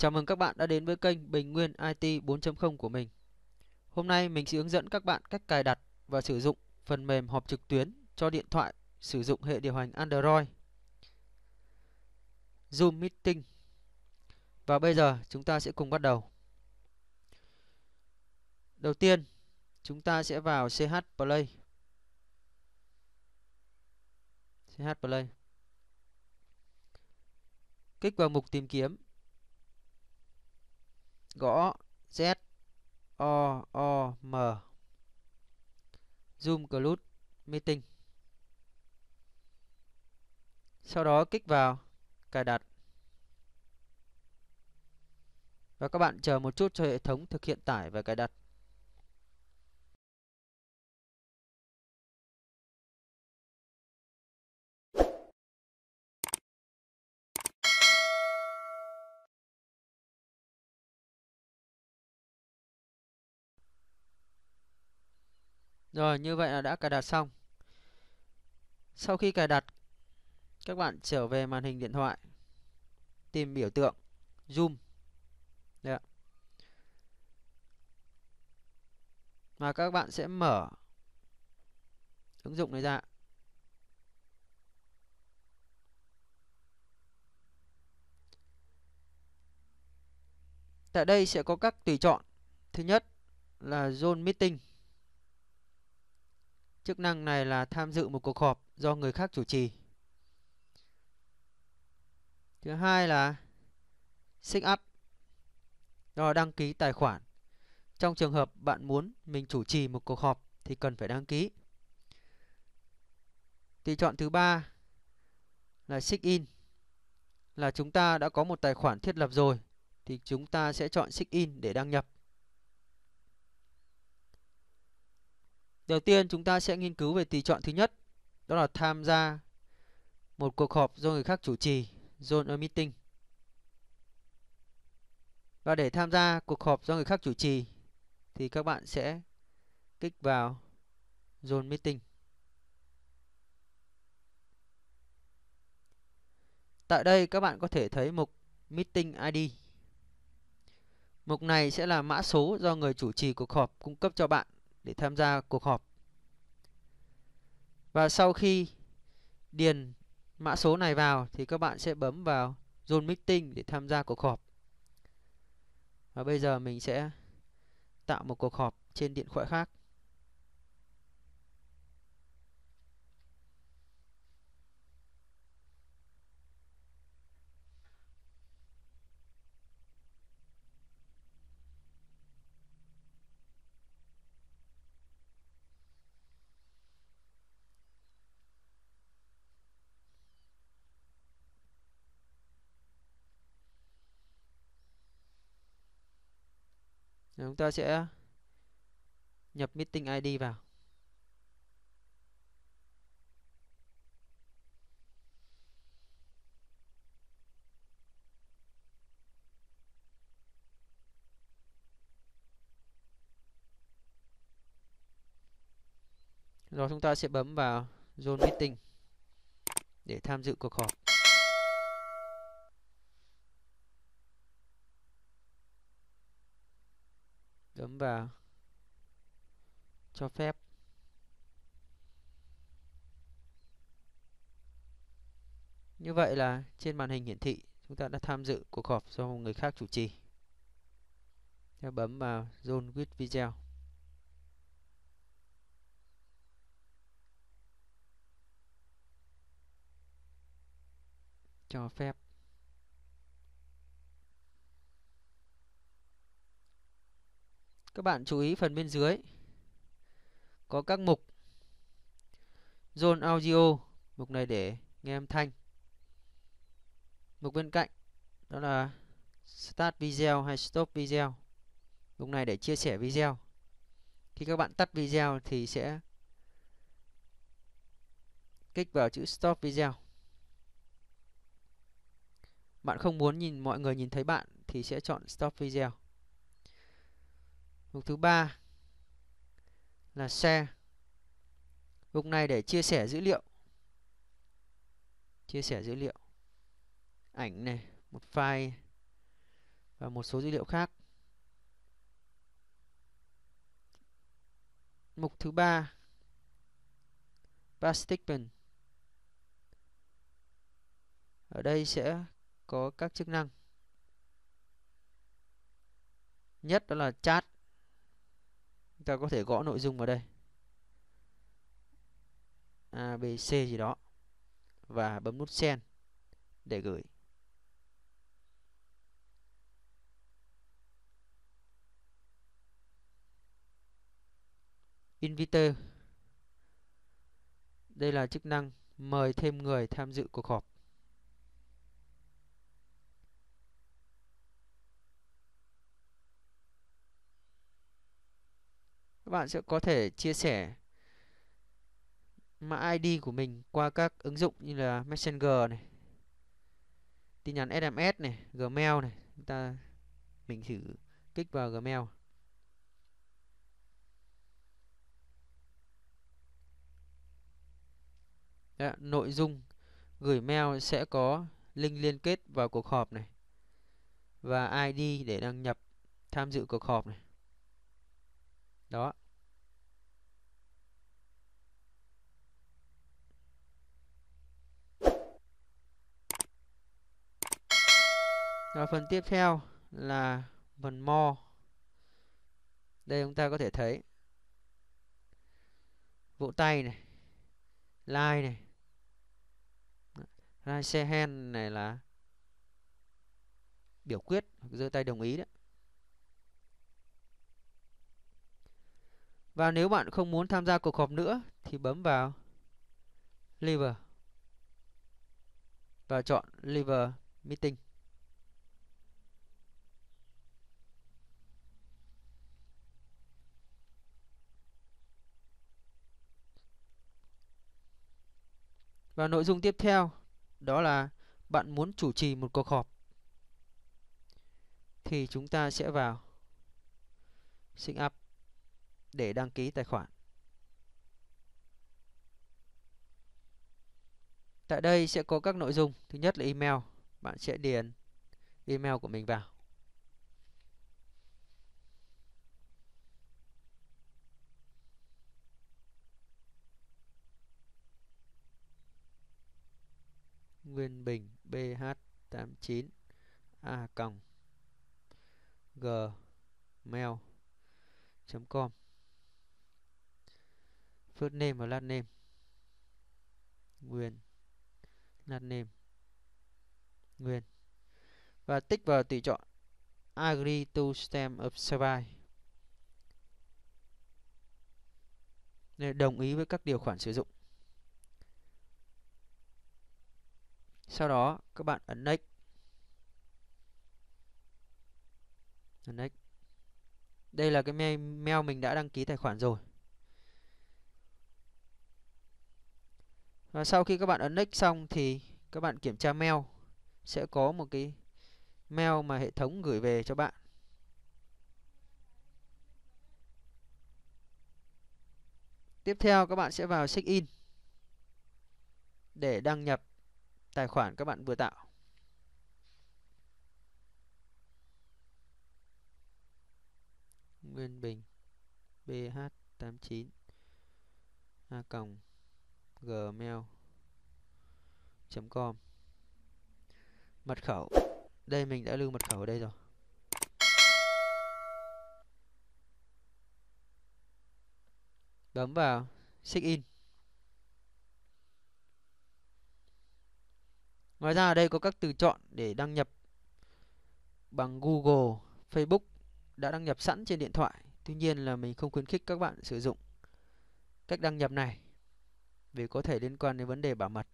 Chào mừng các bạn đã đến với kênh Bình Nguyên IT 4.0 của mình. Hôm nay mình sẽ hướng dẫn các bạn cách cài đặt và sử dụng phần mềm họp trực tuyến cho điện thoại sử dụng hệ điều hành Android, Zoom Meeting. Và bây giờ chúng ta sẽ cùng bắt đầu. Đầu tiên, chúng ta sẽ vào CH Play. Kích vào mục tìm kiếm, gõ ZOOM Zoom Cloud Meeting. Sau đó kích vào cài đặt. Và các bạn chờ một chút cho hệ thống thực hiện tải và cài đặt. Rồi, như vậy là đã cài đặt xong. Sau khi cài đặt, các bạn trở về màn hình điện thoại, tìm biểu tượng Zoom đấy ạ. Mà các bạn sẽ mở ứng dụng này ra. Tại đây sẽ có các tùy chọn. Thứ nhất là Zoom Meeting. Chức năng này là tham dự một cuộc họp do người khác chủ trì. Thứ hai là Sign Up, đó là đăng ký tài khoản. Trong trường hợp bạn muốn mình chủ trì một cuộc họp thì cần phải đăng ký. Tùy chọn thứ ba là Sign In, là chúng ta đã có một tài khoản thiết lập rồi thì chúng ta sẽ chọn Sign In để đăng nhập. Đầu tiên chúng ta sẽ nghiên cứu về tùy chọn thứ nhất, đó là tham gia một cuộc họp do người khác chủ trì, Join a Meeting. Và để tham gia cuộc họp do người khác chủ trì thì các bạn sẽ kích vào Join Meeting. Tại đây các bạn có thể thấy mục Meeting ID. Mục này sẽ là mã số do người chủ trì cuộc họp cung cấp cho bạn để tham gia cuộc họp. Và sau khi điền mã số này vào thì các bạn sẽ bấm vào Join Meeting để tham gia cuộc họp. Và bây giờ mình sẽ tạo một cuộc họp trên điện thoại khác. Chúng ta sẽ nhập Meeting ID vào. Rồi chúng ta sẽ bấm vào Join Meeting để tham dự cuộc họp. Bấm vào cho phép. Như vậy là trên màn hình hiển thị chúng ta đã tham dự cuộc họp do người khác chủ trì. Theo bấm vào Join with Video. Cho phép. Các bạn chú ý phần bên dưới có các mục Zone Audio, mục này để nghe âm thanh. Mục bên cạnh đó là Start Video hay Stop Video, mục này để chia sẻ video. Khi các bạn tắt video thì sẽ kích vào chữ Stop Video. Bạn không muốn mọi người nhìn thấy bạn thì sẽ chọn Stop Video. Mục thứ ba là Share. Mục này để chia sẻ dữ liệu. Chia sẻ dữ liệu. Ảnh này, một file và một số dữ liệu khác. Mục thứ 3, Participant. Ở đây sẽ có các chức năng. Nhất đó là chat. Chúng ta có thể gõ nội dung vào đây. A, B, C gì đó. Và bấm nút send để gửi. Invite. Đây là chức năng mời thêm người tham dự cuộc họp. Các bạn sẽ có thể chia sẻ mã ID của mình qua các ứng dụng như là Messenger này, tin nhắn SMS này, Gmail này. Mình thử kích vào Gmail. Đấy, nội dung gửi mail sẽ có link liên kết vào cuộc họp này và ID để đăng nhập tham dự cuộc họp này. Đó. Và phần tiếp theo là phần more. Đây chúng ta có thể thấy vỗ tay này, like này, raise hand này là biểu quyết, giơ tay đồng ý đấy. Và nếu bạn không muốn tham gia cuộc họp nữa thì bấm vào Leave và chọn Leave Meeting. Và nội dung tiếp theo đó là bạn muốn chủ trì một cuộc họp thì chúng ta sẽ vào Sign Up để đăng ký tài khoản. Tại đây sẽ có các nội dung. Thứ nhất là email. Bạn sẽ điền email của mình vào. Nguyên Bình bh89a@gmail.com. First name và last name. Nguyên. Last name. Nguyên. Và tích vào tùy chọn Agree to Stem of Service. Đồng ý với các điều khoản sử dụng. Sau đó các bạn ấn Next. Đây là cái mail mình đã đăng ký tài khoản rồi. Và sau khi các bạn ấn Next xong thì các bạn kiểm tra mail. Sẽ có một cái mail mà hệ thống gửi về cho bạn. Tiếp theo các bạn sẽ vào Check In để đăng nhập tài khoản các bạn vừa tạo. Nguyên Bình bh89a@gmail.com. Mật khẩu. Đây mình đã lưu mật khẩu ở đây rồi. Bấm vào Check In. Ngoài ra ở đây có các từ chọn để đăng nhập bằng Google, Facebook đã đăng nhập sẵn trên điện thoại. Tuy nhiên là mình không khuyến khích các bạn sử dụng cách đăng nhập này vì có thể liên quan đến vấn đề bảo mật.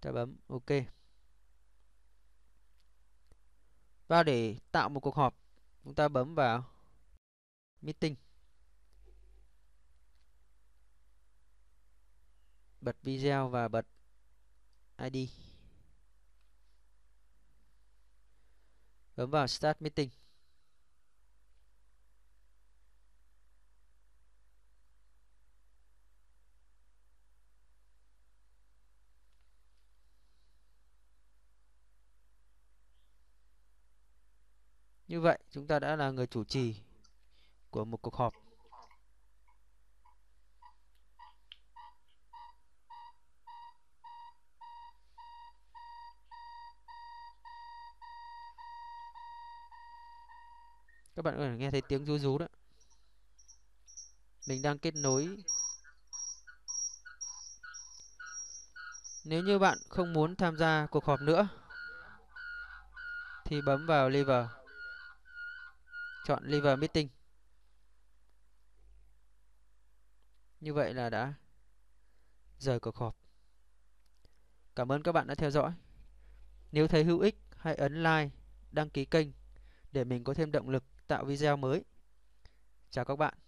Ta bấm OK. Và để tạo một cuộc họp, chúng ta bấm vào Meeting. Bật video và bật ID. Bấm vào Start Meeting. Như vậy chúng ta đã là người chủ trì của một cuộc họp. Các bạn có thể nghe thấy tiếng rú rú đó. Mình đang kết nối. Nếu như bạn không muốn tham gia cuộc họp nữa thì bấm vào Leave, chọn Leave Meeting. Như vậy là đã rời cuộc họp. Cảm ơn các bạn đã theo dõi. Nếu thấy hữu ích, hãy ấn like, đăng ký kênh để mình có thêm động lực tạo video mới. Chào các bạn.